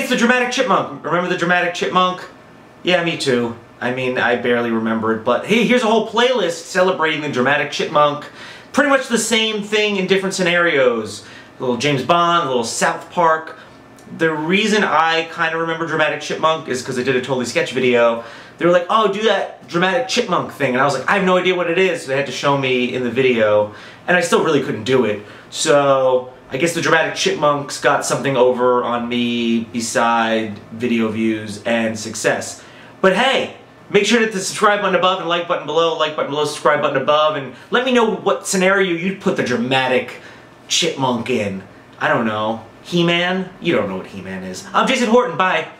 it's the Dramatic Chipmunk. Remember the Dramatic Chipmunk? Yeah, me too. I mean, I barely remember it, but hey, here's a whole playlist celebrating the Dramatic Chipmunk. Pretty much the same thing in different scenarios. A little James Bond, a little South Park. The reason I kind of remember Dramatic Chipmunk is because I did a Totally Sketch video. They were like, oh, do that Dramatic Chipmunk thing. And I was like, I have no idea what it is. So they had to show me in the video. And I still really couldn't do it. So I guess the Dramatic Chipmunks got something over on me beside video views and success. But hey, make sure to hit the subscribe button above and like button below, subscribe button above. And let me know what scenario you'd put the Dramatic Chipmunk in. I don't know. He-Man? You don't know what He-Man is. I'm Jason Horton. Bye.